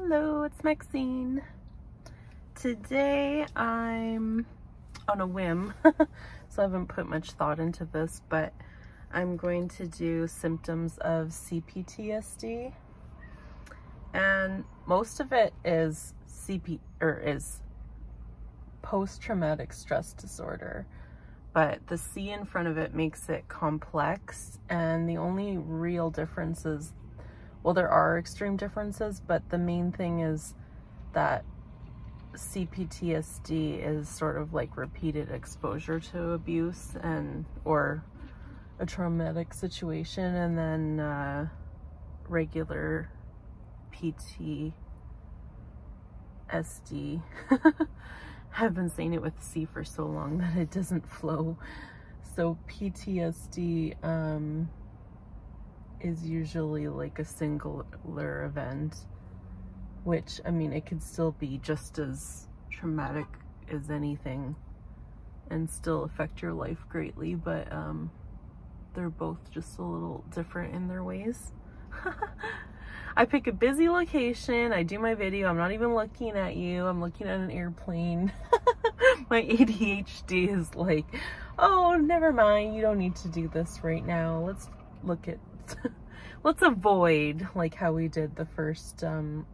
Hello, it's Maxine. Today I'm on a whim, so I haven't put much thought into this, but I'm going to do symptoms of CPTSD, and most of it is is post-traumatic stress disorder, but the C in front of it makes it complex, and the only real differences, well, there are extreme differences, but the main thing is that CPTSD is sort of like repeated exposure to abuse or a traumatic situation, and then regular PTSD. I've been saying it with C for so long that it doesn't flow. So PTSD is usually like a singular event, which, I mean, it could still be just as traumatic as anything and still affect your life greatly, but they're both just a little different in their ways. I pick a busy location, I do my video, I'm not even looking at you, I'm looking at an airplane. My ADHD is like, oh, never mind, you don't need to do this right now, let's look at let's avoid, like how we did the first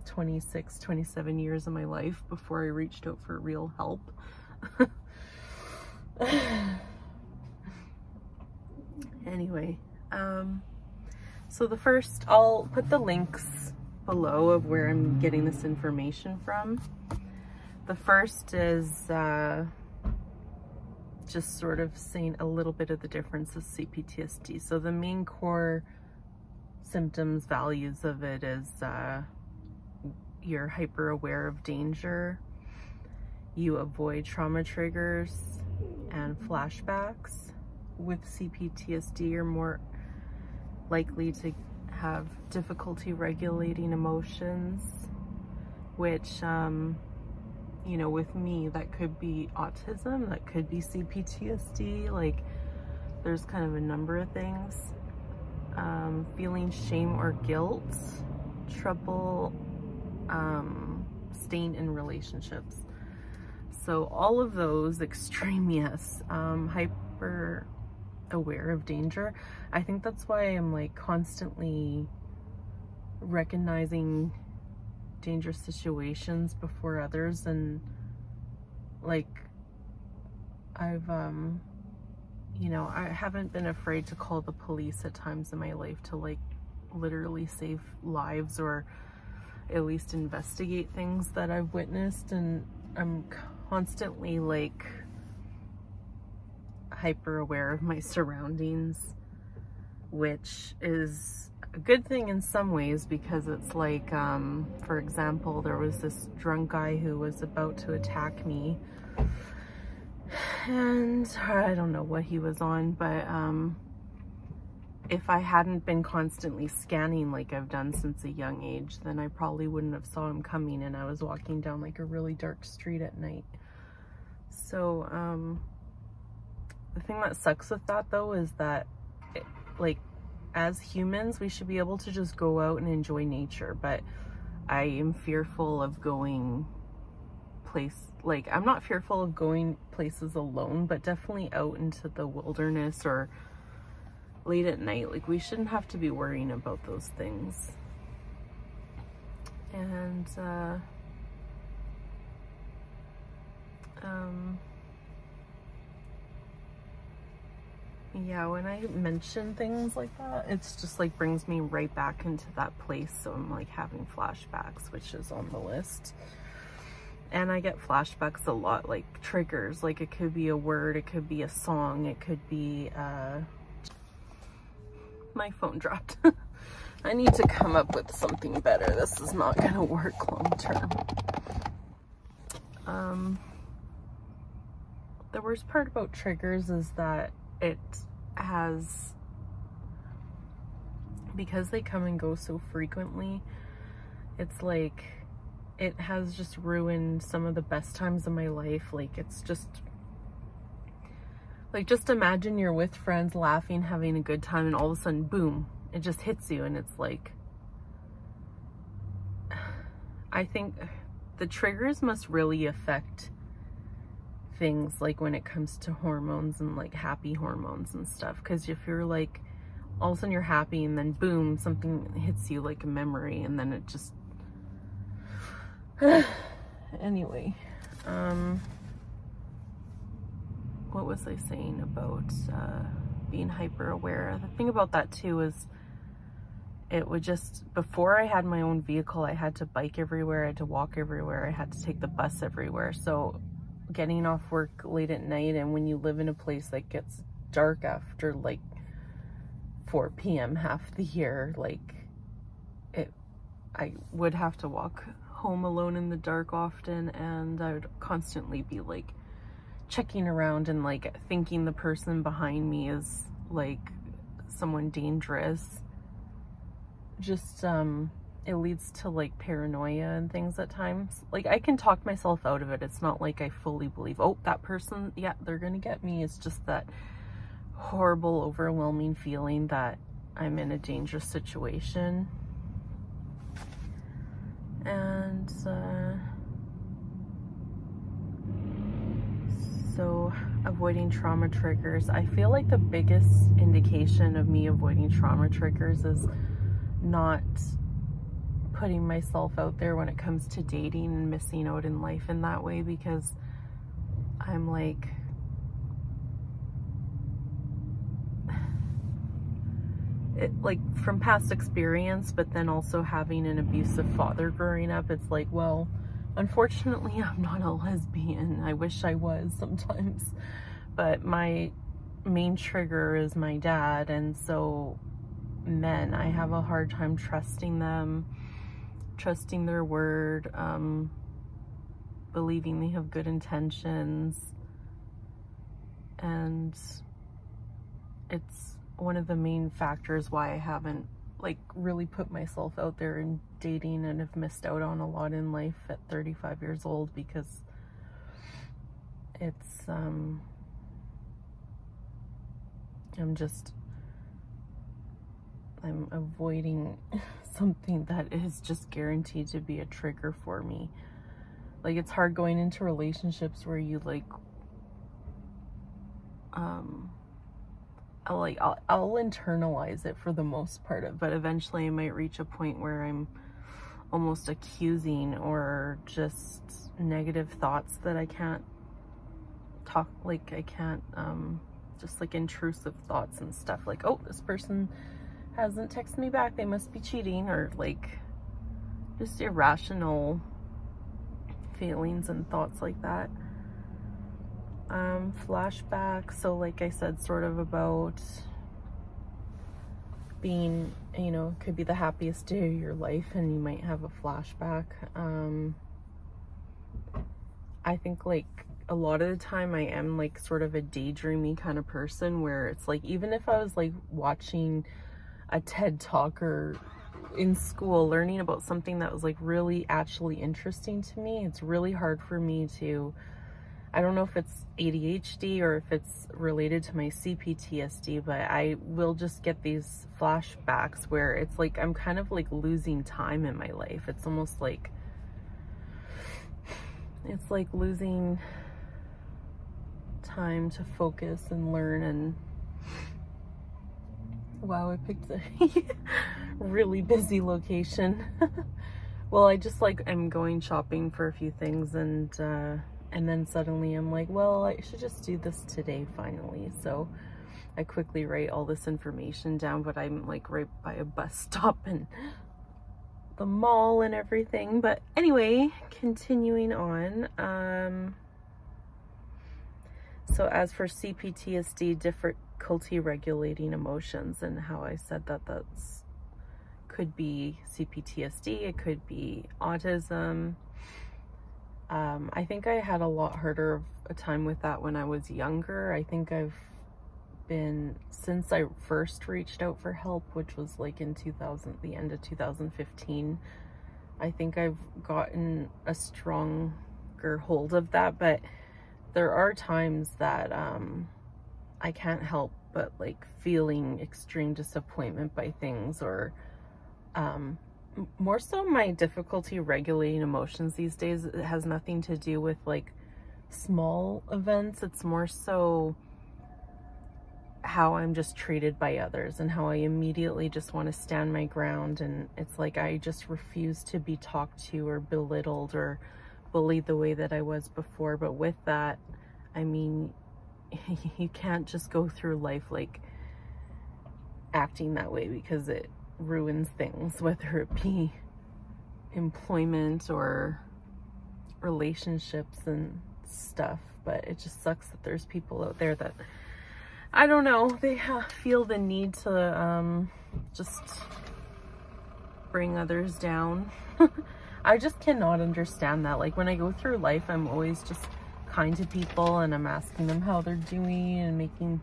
27 years of my life before I reached out for real help. Anyway, so the first, I'll put the links below of where I'm getting this information from. The first is just sort of saying a little bit of the difference of CPTSD. So the main core symptoms, values of it is you're hyper aware of danger, you avoid trauma triggers and flashbacks. With CPTSD, you're more likely to have difficulty regulating emotions, which, you know, with me, that could be autism, that could be CPTSD, like there's kind of a number of things. Feeling shame or guilt, trouble staying in relationships. So all of those extreme, yes. Hyper aware of danger. I think that's why I'm like constantly recognizing dangerous situations before others, and like I've you know, I haven't been afraid to call the police at times in my life to like literally save lives, or at least investigate things that I've witnessed, and I'm constantly like hyper aware of my surroundings, which is a good thing in some ways, because it's like, for example, there was this drunk guy who was about to attack me, and I don't know what he was on, but if I hadn't been constantly scanning like I've done since a young age, then I probably wouldn't have saw him coming, and I was walking down like a really dark street at night. So the thing that sucks with that though is that it, like as humans we should be able to just go out and enjoy nature, but I am fearful of going I'm not fearful of going places alone, but definitely out into the wilderness or late at night. Like, we shouldn't have to be worrying about those things. And yeah, when I mention things like that, it's just like brings me right back into that place, so I'm like having flashbacks, which is on the list. And I get flashbacks a lot, like triggers, like it could be a word, it could be a song, it could be, my phone dropped. I need to come up with something better. This is not going to work long term. The worst part about triggers is that it has, because they come and go so frequently, it's like, it has just ruined some of the best times of my life. Like, it's just like, just imagine you're with friends laughing, having a good time, and all of a sudden, boom, it just hits you, and it's like, I I think the triggers must really affect things like when it comes to hormones and like happy hormones and stuff. Because if you're like, all of a sudden you're happy and then boom, something hits you like a memory and then it just... Anyway, what was I saying about being hyper aware? The thing about that too is it would just, before I had my own vehicle, I had to bike everywhere, I had to walk everywhere, I had to take the bus everywhere. So getting off work late at night, and when you live in a place that gets dark after like 4 p.m. half the year, like I would have to walk home alone in the dark often, and I would constantly be like checking around and like thinking the person behind me is like someone dangerous. Just it leads to like paranoia and things at times. Like I can talk myself out of it. It's not like I fully believe, oh, that person, yeah, they're gonna get me. It's just that horrible, overwhelming feeling that I'm in a dangerous situation. And so avoiding trauma triggers. I feel like the biggest indication of me avoiding trauma triggers is not putting myself out there when it comes to dating and missing out in life in that way, because I'm like, it, like from past experience, but then also having an abusive father growing up, it's like, well, unfortunately I'm not a lesbian. I wish I was sometimes, but my main trigger is my dad, and so men, I have a hard time trusting them, trusting their word, believing they have good intentions. And it's one of the main factors why I haven't like really put myself out there in dating and have missed out on a lot in life at 35 years old, because it's I'm avoiding something that is just guaranteed to be a trigger for me. Like it's hard going into relationships where you like I'll internalize it for the most part of, but eventually I might reach a point where I'm almost accusing or just negative thoughts that I can't talk, like I can't, just like intrusive thoughts and stuff like, oh, this person hasn't texted me back, they must be cheating, or like just irrational feelings and thoughts like that. Flashbacks, so like I said, sort of about being, you know, could be the happiest day of your life and you might have a flashback. I think like a lot of the time I am like sort of a daydreamy kind of person, where it's like even if I was like watching a TED talk or in school learning about something that was like really actually interesting to me, it's really hard for me to, I don't know if it's ADHD or if it's related to my CPTSD, but I will just get these flashbacks where it's like I'm kind of like losing time in my life. It's almost like, it's like losing time to focus and learn. And wow, I picked a really busy location. Well, I just like, I'm going shopping for a few things, and then suddenly I'm like, well, I should just do this today finally. So I quickly write all this information down, but I'm like right by a bus stop and the mall and everything. But anyway, continuing on. So as for CPTSD, difficulty regulating emotions, and how I said that that's could be CPTSD, it could be autism. I think I had a lot harder of a time with that when I was younger. I think I've been, since I first reached out for help, which was like in the end of 2015, I think I've gotten a stronger hold of that. But there are times that I can't help but like feeling extreme disappointment by things, or more so my difficulty regulating emotions these days, it has nothing to do with like small events. It's more so how I'm just treated by others and how I immediately just want to stand my ground. And it's like, I just refuse to be talked to or belittled or bullied the way that I was before. But with that, I mean, you can't just go through life like acting that way, because it ruins things, whether it be employment or relationships and stuff. But it just sucks that there's people out there that, I don't know, they feel the need to just bring others down. I just cannot understand that. Like when I go through life, I'm always just kind to people and I'm asking them how they're doing and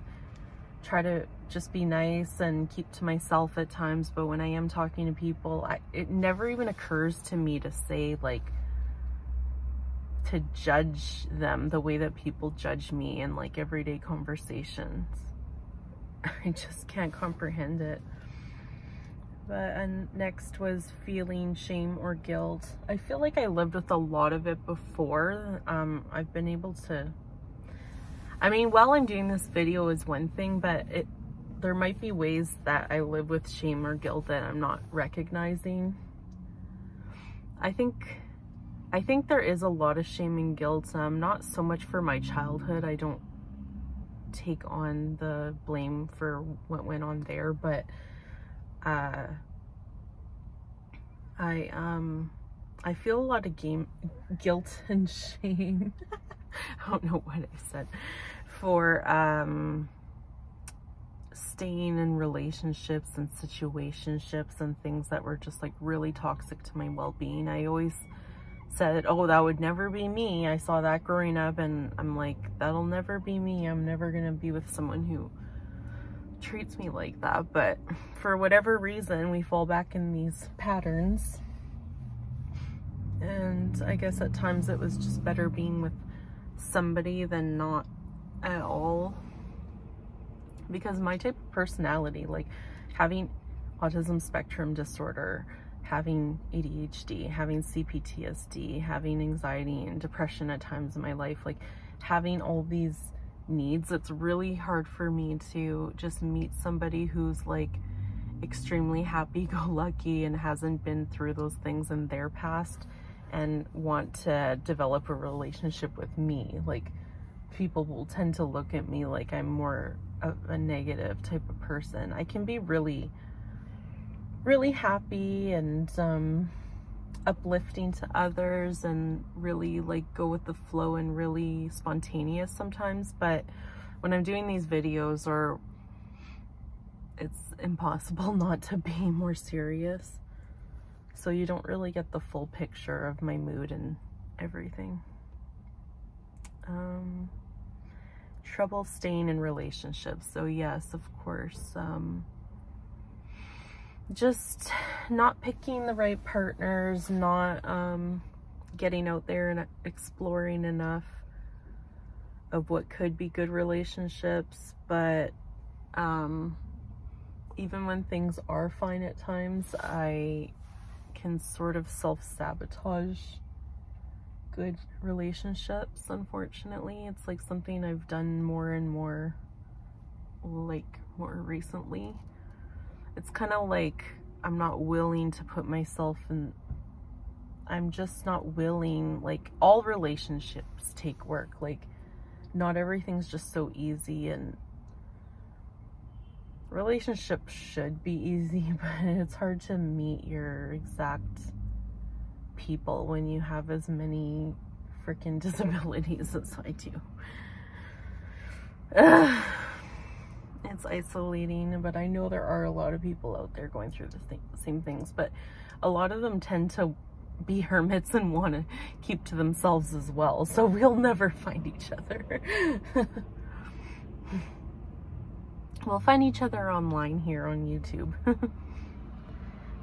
try to just be nice and keep to myself at times. But when I am talking to people, it never even occurs to me to say, like, to judge them the way that people judge me in like everyday conversations. I just can't comprehend it. But and next was feeling shame or guilt. I feel like I lived with a lot of it before. I've been able to, I mean, while I'm doing this video is one thing, but there might be ways that I live with shame or guilt that I'm not recognizing. I think there is a lot of shame and guilt, not so much for my childhood. I don't take on the blame for what went on there, but I feel a lot of guilt and shame. I don't know what I said, for staying in relationships and situationships and things that were just like really toxic to my well-being. I always said, oh, that would never be me. I saw that growing up and I'm like, that'll never be me. I'm never gonna be with someone who treats me like that. But for whatever reason, we fall back in these patterns. And I guess at times it was just better being with somebody than not at all, because my type of personality, like having autism spectrum disorder, having ADHD, having CPTSD, having anxiety and depression at times in my life, like having all these needs, it's really hard for me to just meet somebody who's like extremely happy-go-lucky and hasn't been through those things in their past and want to develop a relationship with me. Like people will tend to look at me like I'm more of a negative type of person. I can be really, really happy and uplifting to others and really like go with the flow and really spontaneous sometimes. But when I'm doing these videos, or it's impossible not to be more serious. So you don't really get the full picture of my mood and everything. Trouble staying in relationships. So yes, of course. Just not picking the right partners, not getting out there and exploring enough of what could be good relationships. But even when things are fine at times, I can sort of self-sabotage good relationships, unfortunately. It's like something I've done more and more, like more recently. It's kind of like I'm not willing to put myself in, I'm just not willing, like all relationships take work, like not everything's just so easy, and relationships should be easy, but it's hard to meet your exact people when you have as many freaking disabilities as I do. It's isolating, but I know there are a lot of people out there going through the same things, but a lot of them tend to be hermits and want to keep to themselves as well, so we'll never find each other. We'll find each other online here on YouTube.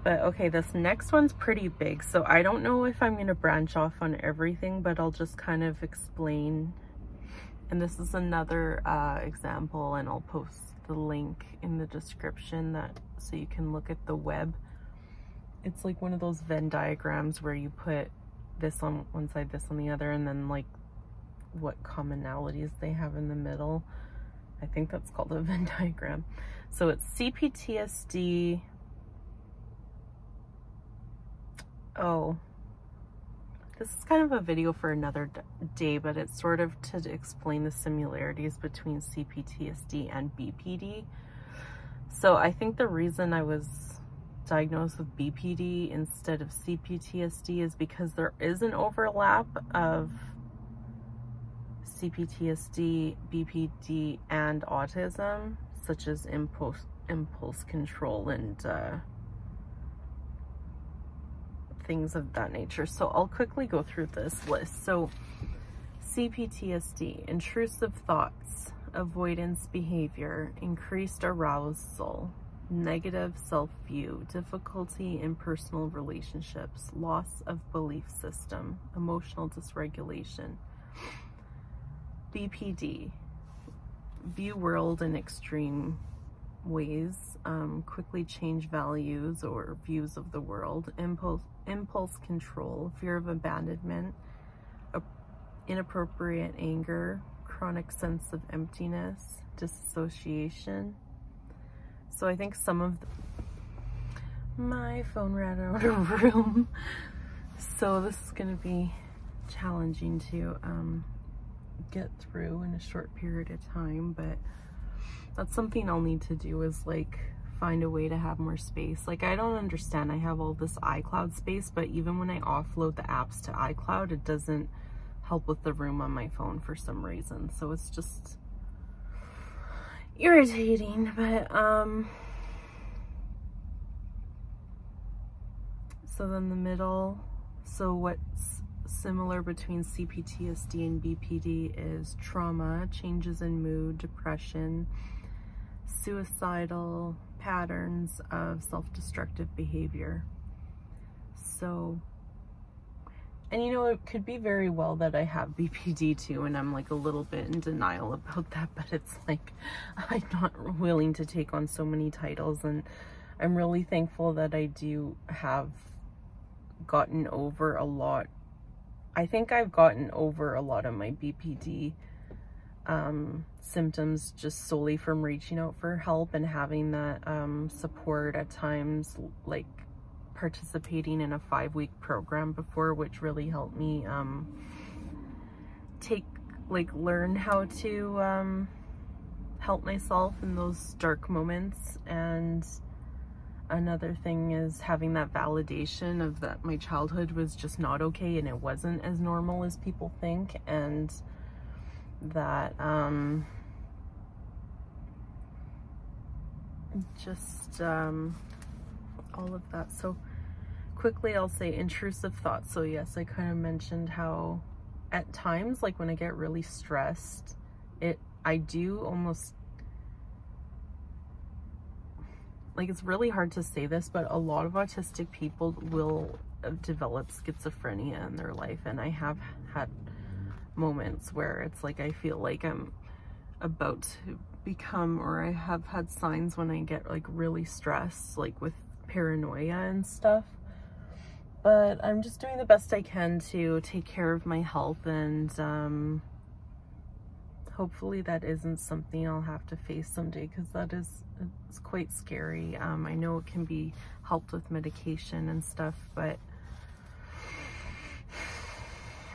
But okay, this next one's pretty big, so I don't know if I'm going to branch off on everything, but I'll just kind of explain. And this is another example, and I'll post the link in the description so you can look at the web it's like one of those Venn diagrams where you put this on one side, this on the other, and then like what commonalities they have in the middle. I think that's called a Venn diagram. So it's CPTSD. Oh, this is kind of a video for another day, but it's sort of to explain the similarities between CPTSD and BPD. So I think the reason I was diagnosed with BPD instead of CPTSD is because there is an overlap of CPTSD, BPD, and autism, such as impulse control and things of that nature. So I'll quickly go through this list. So CPTSD, intrusive thoughts, avoidance behavior, increased arousal, negative self-view, difficulty in personal relationships, loss of belief system, emotional dysregulation. BPD, view world in extreme ways, quickly change values or views of the world, impulse control, fear of abandonment, inappropriate anger, chronic sense of emptiness, disassociation. So I think some of my phone ran out of room, so this is going to be challenging to get through in a short period of time, but that's something I'll need to do, is like find a way to have more space. Like, I don't understand, I have all this iCloud space, but even when I offload the apps to iCloud, it doesn't help with the room on my phone for some reason. So it's just irritating, but so then the middle, so what's similar between CPTSD and BPD is trauma, changes in mood, depression, suicidal patterns of self-destructive behavior. So, and you know, it could be very well that I have BPD too, and I'm like a little bit in denial about that, but it's like I'm not willing to take on so many titles, and I'm really thankful that I do have gotten over a lot. I think I've gotten over a lot of my BPD symptoms just solely from reaching out for help and having that support at times, like participating in a 5-week program before, which really helped me learn how to help myself in those dark moments. And another thing is having that validation of that my childhood was just not okay and it wasn't as normal as people think, and that all of that. So quickly I'll say intrusive thoughts. So yes, I kind of mentioned how at times, like when I get really stressed, I do almost, like, it's really hard to say this, but a lot of autistic people will develop schizophrenia in their life, and I have had moments where it's like I feel like I'm about to become, or I have had signs when I get like really stressed, like with paranoia and stuff. But I'm just doing the best I can to take care of my health, and hopefully that isn't something I'll have to face someday, because that is, it's quite scary. I know it can be helped with medication and stuff, but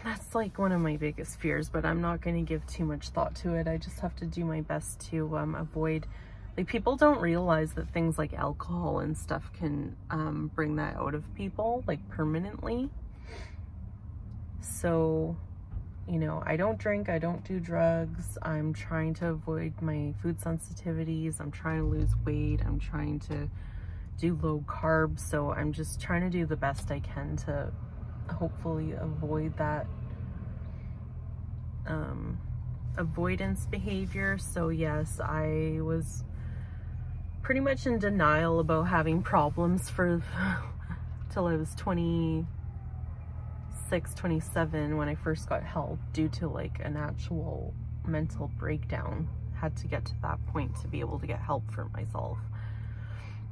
that's like one of my biggest fears, but I'm not going to give too much thought to it. I just have to do my best to avoid, like, people don't realize that things like alcohol and stuff can bring that out of people, like, permanently. So, you know, I don't drink, I don't do drugs, I'm trying to avoid my food sensitivities, I'm trying to lose weight, I'm trying to do low carbs, so I'm just trying to do the best I can to hopefully avoid that avoidance behavior. So yes, I was pretty much in denial about having problems for till I was 26, 27 when I first got help, due to like an actual mental breakdown. Had to get to that point to be able to get help for myself,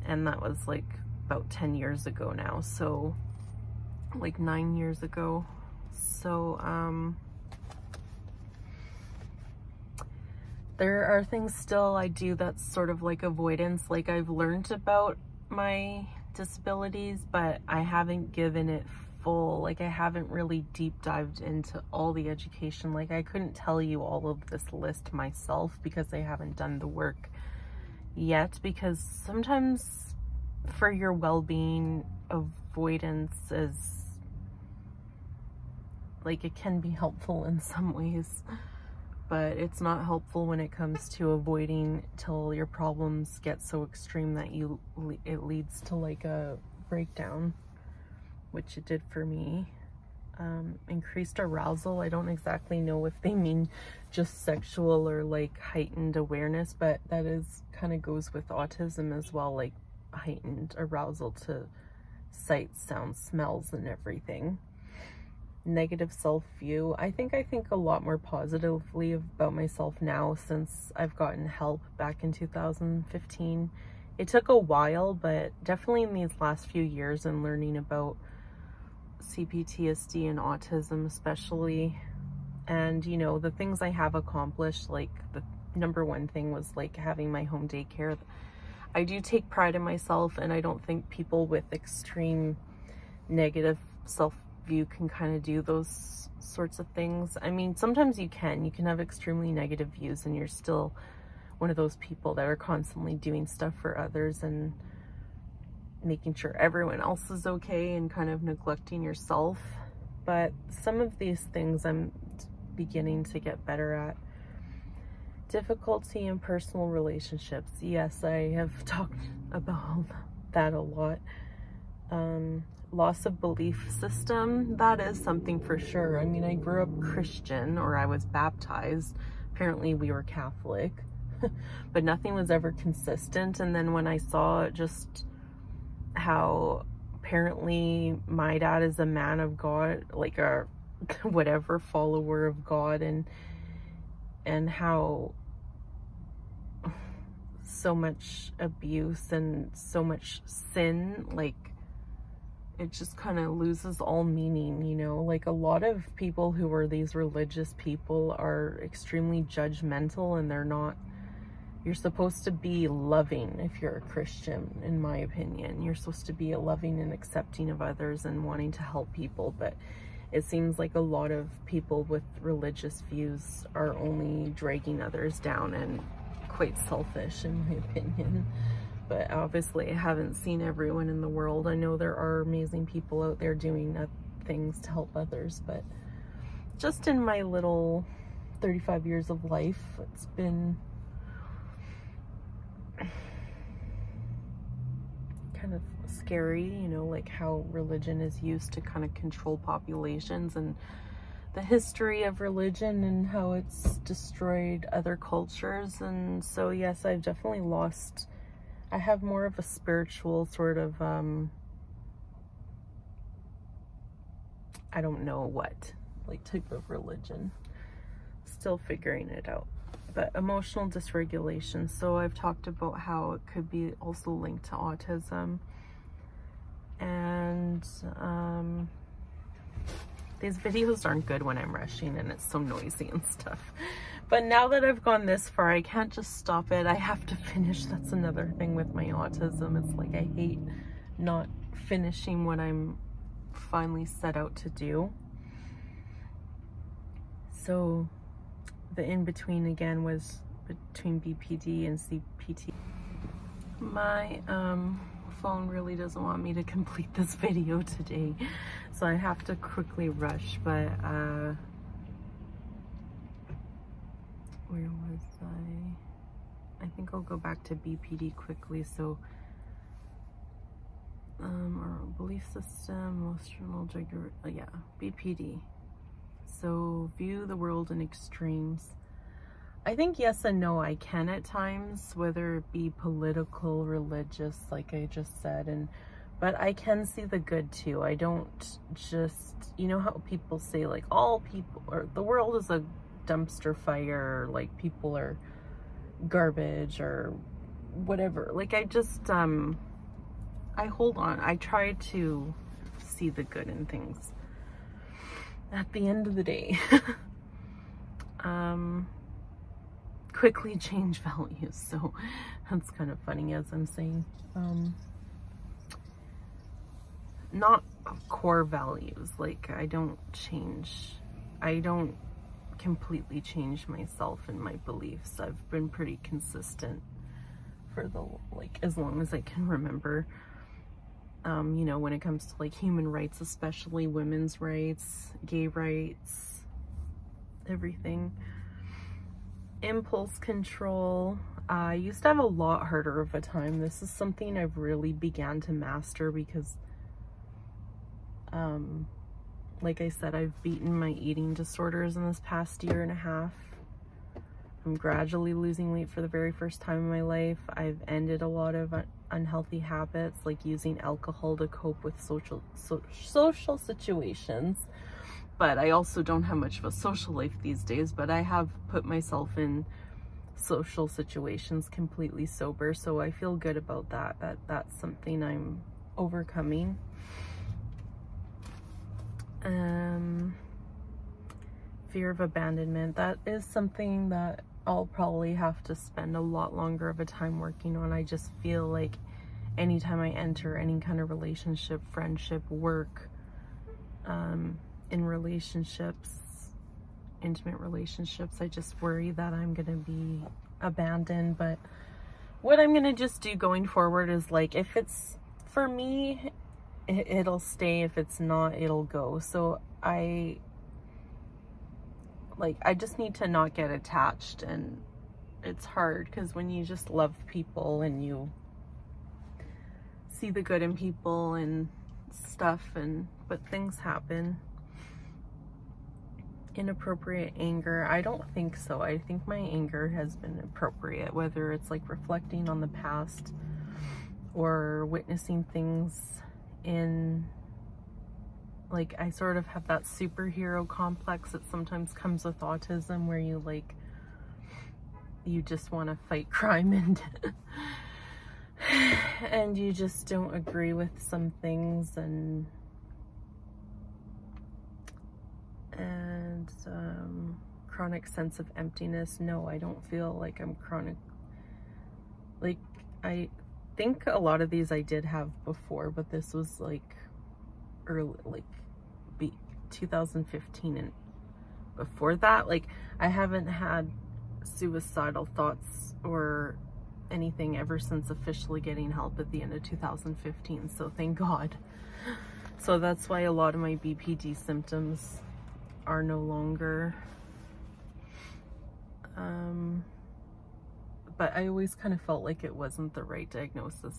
and that was like about 10 years ago now, so like 9 years ago. So there are things still I do that's sort of like avoidance. Like, I've learned about my disabilities, but I haven't given it full, like I haven't really deep dived into all the education. Like, I couldn't tell you all of this list myself because I haven't done the work yet, because sometimes for your well-being, avoidance is like, it can be helpful in some ways, but it's not helpful when it comes to avoiding till your problems get so extreme that it leads to like a breakdown, which it did for me. Increased arousal, I don't exactly know if they mean just sexual or like heightened awareness, but that is kind of goes with autism as well, like heightened arousal to sights, sounds, smells, and everything. Negative self-view. I think a lot more positively about myself now since I've gotten help back in 2015. It took a while, but definitely in these last few years and learning about CPTSD and autism especially, and you know, the things I have accomplished, like the number one thing was like having my home daycare. I do take pride in myself, and I don't think people with extreme negative self-view can kind of do those sorts of things. I mean, sometimes you can have extremely negative views and you're still one of those people that are constantly doing stuff for others and making sure everyone else is okay and kind of neglecting yourself. But some of these things I'm beginning to get better at. Difficulty in personal relationships. Yes, I have talked about that a lot. Loss of belief system. That is something for sure. I mean, I grew up Christian, or I was baptized. Apparently we were Catholic, but nothing was ever consistent. And then when I saw just how apparently my dad is a man of God, like a whatever follower of God, and how so much abuse and so much sin, like it just kind of loses all meaning, you know. Like, a lot of people who are these religious people are extremely judgmental, and they're not. You're supposed to be loving if you're a Christian, in my opinion. You're supposed to be loving and accepting of others and wanting to help people, but it seems like a lot of people with religious views are only dragging others down and quite selfish, in my opinion. But obviously I haven't seen everyone in the world. I know there are amazing people out there doing things to help others, but just in my little 35 years of life, it's been kind of scary, you know, like how religion is used to kind of control populations, and the history of religion and how it's destroyed other cultures. And so yes, I've definitely lost, I have more of a spiritual sort of I don't know what, like, type of religion, still figuring it out. But emotional dysregulation, so I've talked about how it could be also linked to autism. And these videos aren't good when I'm rushing and it's so noisy and stuff, but now that I've gone this far, I can't just stop it. I have to finish. That's another thing with my autism. It's like I hate not finishing what I'm finally set out to do. So the in-between again was between BPD and CPT. My phone really doesn't want me to complete this video today, so I have to quickly rush. But where was I? I think I'll go back to BPD quickly. So our belief system, emotional trigger, yeah, BPD. So view the world in extremes. I think yes and no, I can at times, whether it be political, religious, like I just said, but I can see the good too. I don't just, you know how people say like all people, or the world is a dumpster fire, or like people are garbage or whatever. Like, I just I hold on. I try to see the good in things at the end of the day. Quickly change values, so that's kind of funny as I'm saying. Not core values, like I don't completely change myself and my beliefs. I've been pretty consistent for the, like, as long as I can remember. You know, when it comes to like human rights, especially women's rights, gay rights, everything. Impulse control. I used to have a lot harder of a time. This is something I've really began to master because, like I said, I've beaten my eating disorders in this past year and a half. I'm gradually losing weight for the very first time in my life. I've ended a lot of unhealthy habits, like using alcohol to cope with social situations. But I also don't have much of a social life these days, but I have put myself in social situations completely sober, so I feel good about that. That's something I'm overcoming. Fear of abandonment, that is something that I'll probably have to spend a lot longer of a time working on. I just feel like anytime I enter any kind of relationship, friendship, work, in relationships, intimate relationships, I just worry that I'm gonna be abandoned. But what I'm gonna just do going forward is, like, if it's for me, it'll stay. If it's not, it'll go. So I just need to not get attached. And it's hard because when you just love people and you see the good in people and stuff, but things happen. Inappropriate anger. I don't think so. I think my anger has been appropriate, whether it's like reflecting on the past or witnessing things in, like, I sort of have that superhero complex that sometimes comes with autism where you, like, you just want to fight crime and and you just don't agree with some things, and chronic sense of emptiness. No, I don't feel like I'm chronic. Like, I think a lot of these I did have before, but this was like early, like 2015, and before that, like, I haven't had suicidal thoughts or anything ever since officially getting help at the end of 2015, so thank God. So that's why a lot of my BPD symptoms are no longer, but I always kind of felt like it wasn't the right diagnosis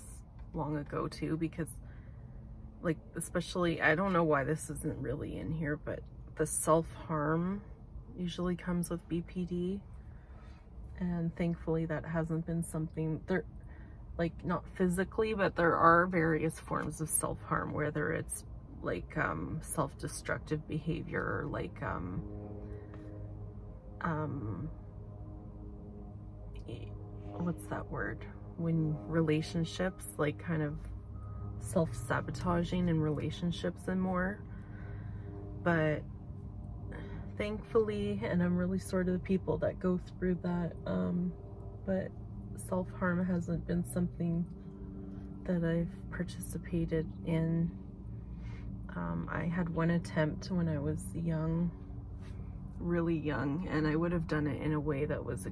long ago too, because, like, especially, I don't know why this isn't really in here, but the self-harm usually comes with BPD, and thankfully that hasn't been something there, like, not physically, but there are various forms of self-harm, whether it's like self-destructive behavior, or like what's that word, when relationships, like kind of self-sabotaging in relationships and more. But thankfully, and I'm really sort of the people that go through that, but self-harm hasn't been something that I've participated in. I had one attempt when I was young, really young, and I would have done it in a way that was,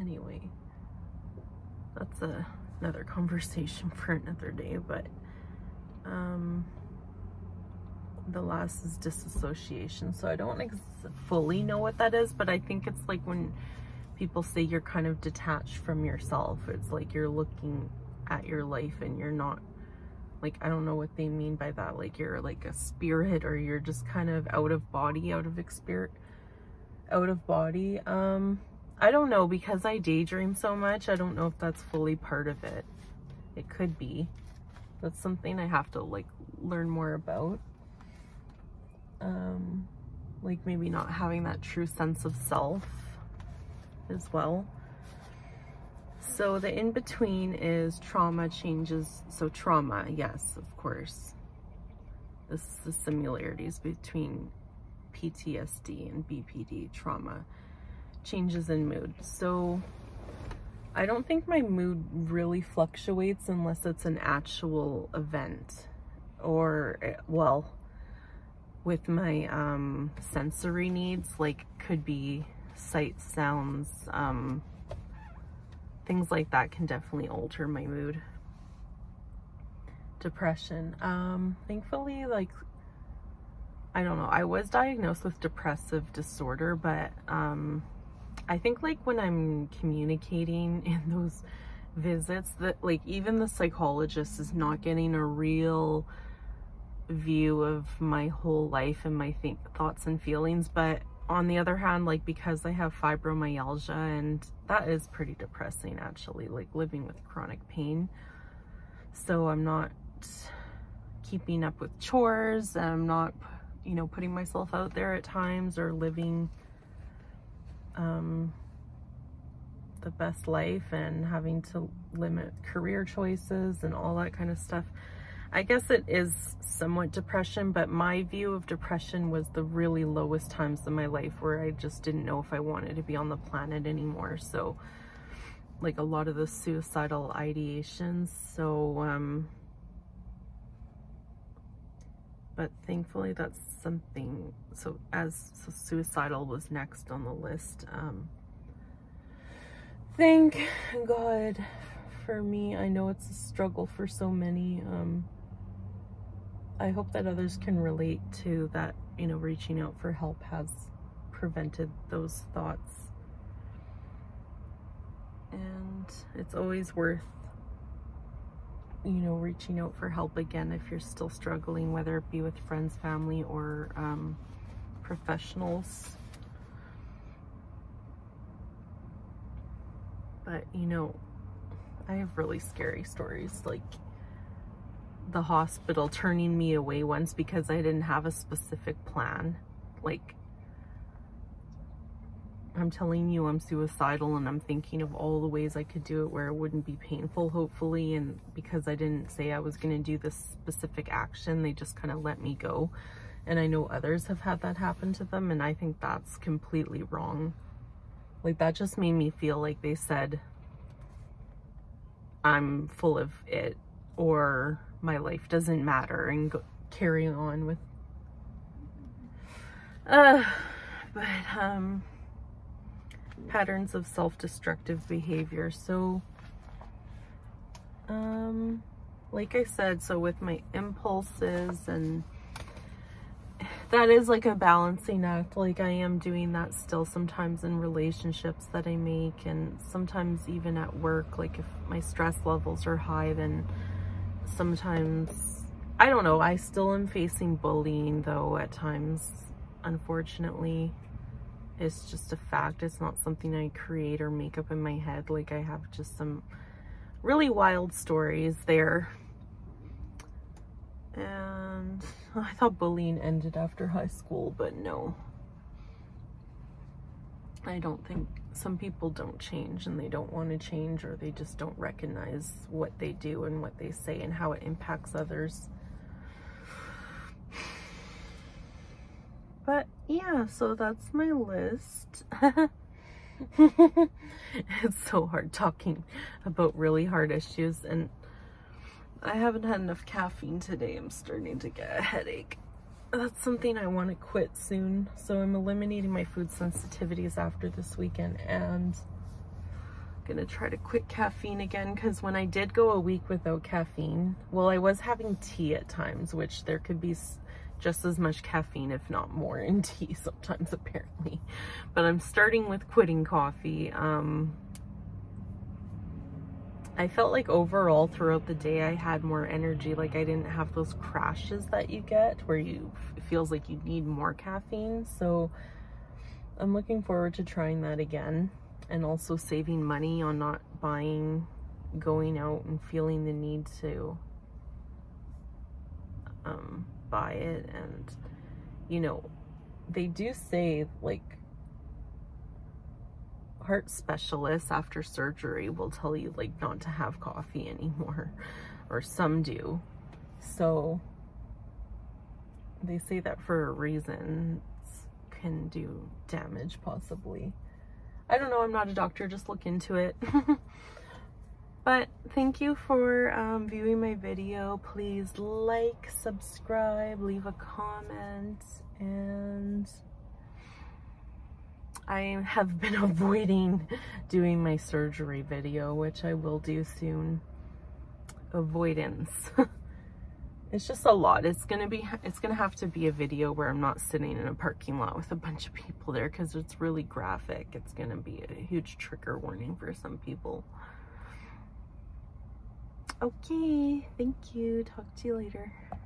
anyway, that's another conversation for another day. But the last is disassociation. So I don't fully know what that is, but I think it's like when people say you're kind of detached from yourself, it's like you're looking at your life and you're not, like, I don't know what they mean by that, like you're like a spirit, or you're just kind of out of body, out of body. I don't know, because I daydream so much, I don't know if that's fully part of it. It could be. That's something I have to, like, learn more about. Like maybe not having that true sense of self as well. So the in-between is trauma changes. So trauma, yes, of course. This is the similarities between PTSD and BPD, trauma changes in mood. So I don't think my mood really fluctuates unless it's an actual event, or, well, with my sensory needs, like could be sight, sounds, things like that can definitely alter my mood. Depression, thankfully, like, I don't know, I was diagnosed with depressive disorder, but I think like when I'm communicating in those visits, that like even the psychologist is not getting a real view of my whole life and my thoughts and feelings. But on the other hand, like because I have fibromyalgia, and that is pretty depressing actually, like living with chronic pain. So I'm not keeping up with chores, and I'm not, you know, putting myself out there at times, or living the best life, and having to limit career choices and all that kind of stuff. I guess it is somewhat depression, but my view of depression was the really lowest times in my life where I just didn't know if I wanted to be on the planet anymore. So like a lot of the suicidal ideations. So, but thankfully that's something. So suicidal was next on the list. Thank God for me. I know it's a struggle for so many. I hope that others can relate to that, you know, reaching out for help has prevented those thoughts. And it's always worth, you know, reaching out for help again if you're still struggling, whether it be with friends, family, or professionals. But, you know, I have really scary stories, like the hospital turning me away once because I didn't have a specific plan. Like, I'm telling you I'm suicidal, and I'm thinking of all the ways I could do it where it wouldn't be painful, hopefully, and because I didn't say I was going to do this specific action, they just kind of let me go. And I know others have had that happen to them, and I think that's completely wrong. Like, that just made me feel like they said I'm full of it, or my life doesn't matter, and carry on with patterns of self-destructive behavior. So like I said, so with my impulses, and that is like a balancing act. Like, I am doing that still sometimes in relationships that I make, and sometimes even at work. Like, if my stress levels are high, then sometimes, I don't know, I still am facing bullying though at times, unfortunately. It's just a fact. It's not something I create or make up in my head. Like, I have just some really wild stories there. And I thought bullying ended after high school, but no. I don't think, some people don't change, and they don't want to change, or they just don't recognize what they do and what they say and how it impacts others. But yeah, so that's my list. It's so hard talking about really hard issues, and I haven't had enough caffeine today. I'm starting to get a headache. That's something I want to quit soon. So I'm eliminating my food sensitivities after this weekend, and I'm gonna try to quit caffeine again, because when I did go a week without caffeine, well, I was having tea at times, which there could be just as much caffeine, if not more, in tea sometimes apparently. But I'm starting with quitting coffee. I felt like overall throughout the day I had more energy. Like, I didn't have those crashes that you get where it feels like you need more caffeine. So I'm looking forward to trying that again, and also saving money on not buying, going out and feeling the need to buy it. And, you know, they do say, like, heart specialists after surgery will tell you like not to have coffee anymore, or some do. So they say that for a reason, it can do damage possibly. I don't know, I'm not a doctor, just look into it. But thank you for viewing my video. Please like, subscribe, leave a comment, and I have been avoiding doing my surgery video, which I will do soon. Avoidance. It's just a lot. It's gonna have to be a video where I'm not sitting in a parking lot with a bunch of people there, because it's really graphic. It's gonna be a huge trigger warning for some people. Okay, thank you. Talk to you later.